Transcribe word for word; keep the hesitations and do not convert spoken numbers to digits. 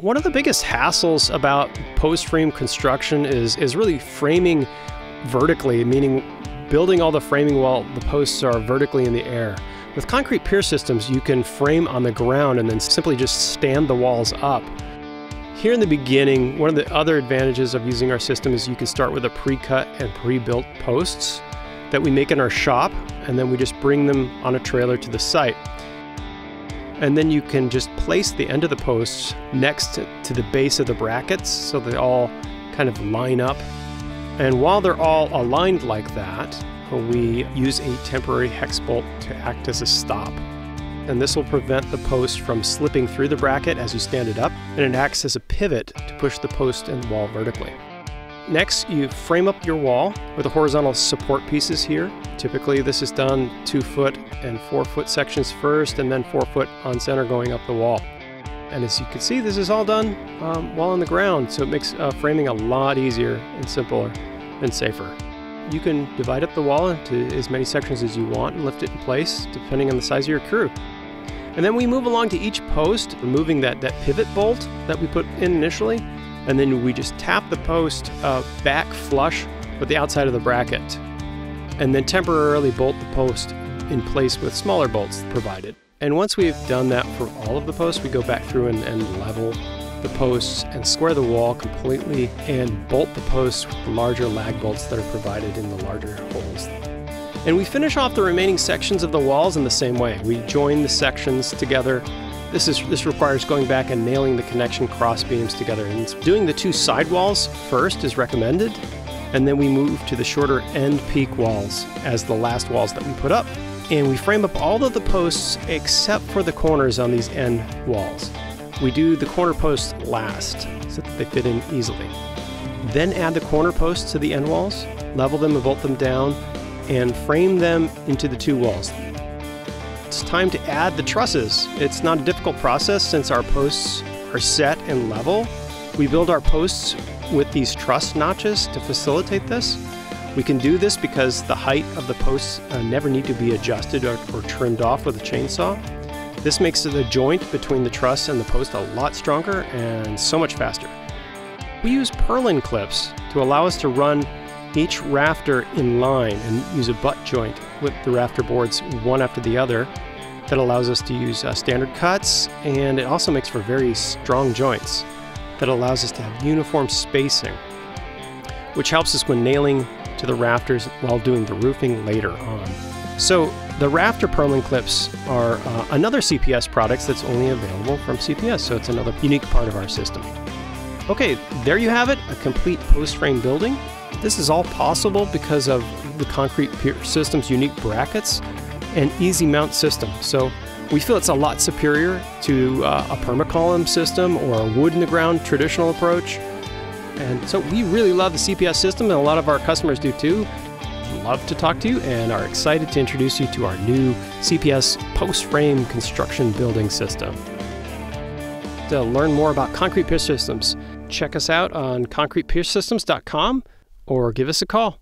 One of the biggest hassles about post frame construction is, is really framing vertically, meaning building all the framing while the posts are vertically in the air. With concrete pier systems, you can frame on the ground and then simply just stand the walls up. Here in the beginning, one of the other advantages of using our system is you can start with a pre-cut and pre-built posts that we make in our shop, and then we just bring them on a trailer to the site. And then you can just place the end of the posts next to the base of the brackets so they all kind of line up. And while they're all aligned like that, we use a temporary hex bolt to act as a stop. And this will prevent the post from slipping through the bracket as you stand it up, and it acts as a pivot to push the post and wall vertically. Next, you frame up your wall with the horizontal support pieces here. Typically, this is done two foot and four foot sections first, and then four foot on center going up the wall. And as you can see, this is all done um, while on the ground, so it makes uh, framing a lot easier and simpler and safer. You can divide up the wall into as many sections as you want and lift it in place, depending on the size of your crew. And then we move along to each post, removing that, that pivot bolt that we put in initially, and then we just tap the post uh, back flush with the outside of the bracket, and then temporarily bolt the post in place with smaller bolts provided. And once we've done that for all of the posts, we go back through and, and level the posts and square the wall completely and bolt the posts with the larger lag bolts that are provided in the larger holes. And we finish off the remaining sections of the walls in the same way. We join the sections together. This, is, this requires going back and nailing the connection cross beams together. And doing the two side walls first is recommended. And then we move to the shorter end peak walls as the last walls that we put up. And we frame up all of the posts except for the corners on these end walls. We do the corner posts last so that they fit in easily. Then add the corner posts to the end walls, level them and bolt them down, and frame them into the two walls. It's time to add the trusses. It's not a difficult process since our posts are set and level. We build our posts with these truss notches to facilitate this. We can do this because the height of the posts uh, never need to be adjusted or, or trimmed off with a chainsaw. This makes the joint between the truss and the post a lot stronger and so much faster. We use purlin clips to allow us to run each rafter in line and use a butt joint with the rafter boards one after the other. That allows us to use uh, standard cuts, and it also makes for very strong joints that allows us to have uniform spacing, which helps us when nailing to the rafters while doing the roofing later on. So the rafter purlin clips are uh, another C P S product that's only available from C P S, so it's another unique part of our system. Okay, there you have it, a complete post frame building. This is all possible because of the concrete pier system's unique brackets and easy mount system. So we feel it's a lot superior to uh, a permacolumn system or a wood in the ground traditional approach. And so we really love the C P S system, and a lot of our customers do too. Love to talk to you and are excited to introduce you to our new C P S post frame construction building system. To learn more about Concrete Pier Systems, check us out on concrete pier systems dot com or give us a call.